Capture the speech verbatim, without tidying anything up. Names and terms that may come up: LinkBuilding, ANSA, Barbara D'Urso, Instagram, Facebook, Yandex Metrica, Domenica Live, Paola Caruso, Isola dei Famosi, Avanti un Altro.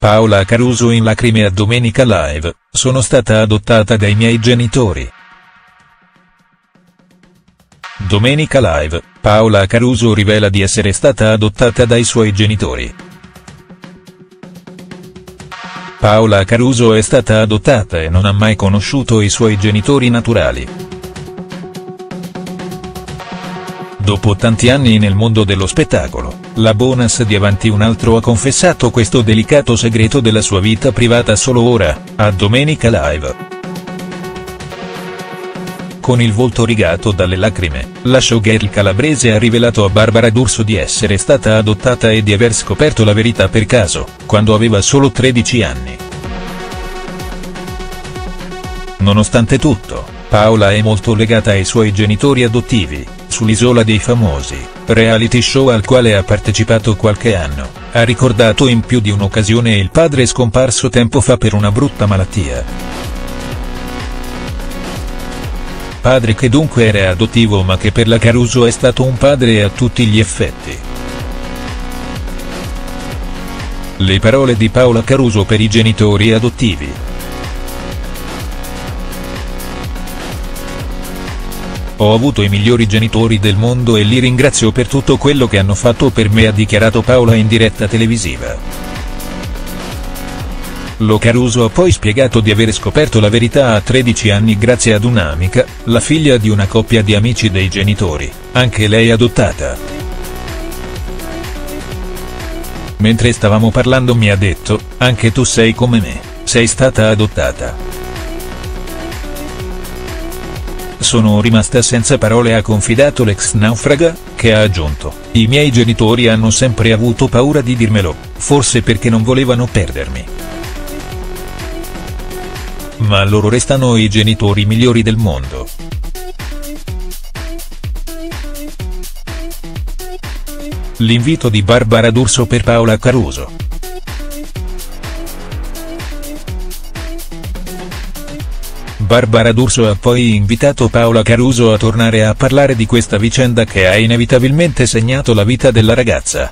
Paola Caruso in lacrime a Domenica Live, sono stata adottata dai miei genitori. Domenica Live, Paola Caruso rivela di essere stata adottata dai suoi genitori. Paola Caruso è stata adottata e non ha mai conosciuto i suoi genitori naturali. Dopo tanti anni nel mondo dello spettacolo, la Bonas di Avanti un Altro ha confessato questo delicato segreto della sua vita privata solo ora, a Domenica Live. Con il volto rigato dalle lacrime, la showgirl calabrese ha rivelato a Barbara D'Urso di essere stata adottata e di aver scoperto la verità per caso, quando aveva solo tredici anni. Nonostante tutto, Paola è molto legata ai suoi genitori adottivi. Sull'Isola dei Famosi, reality show al quale ha partecipato qualche anno, ha ricordato in più di un'occasione il padre scomparso tempo fa per una brutta malattia. Padre che dunque era adottivo ma che per la Caruso è stato un padre a tutti gli effetti. Le parole di Paola Caruso per i genitori adottivi. Ho avuto i migliori genitori del mondo e li ringrazio per tutto quello che hanno fatto per me, ha dichiarato Paola in diretta televisiva. Lo Caruso ha poi spiegato di aver scoperto la verità a tredici anni grazie ad un'amica, la figlia di una coppia di amici dei genitori, anche lei adottata. Mentre stavamo parlando mi ha detto, anche tu sei come me, sei stata adottata. Sono rimasta senza parole, ha confidato l'ex naufraga, che ha aggiunto, i miei genitori hanno sempre avuto paura di dirmelo, forse perché non volevano perdermi. Ma loro restano i genitori migliori del mondo. L'invito di Barbara D'Urso per Paola Caruso. Barbara D'Urso ha poi invitato Paola Caruso a tornare a parlare di questa vicenda che ha inevitabilmente segnato la vita della ragazza.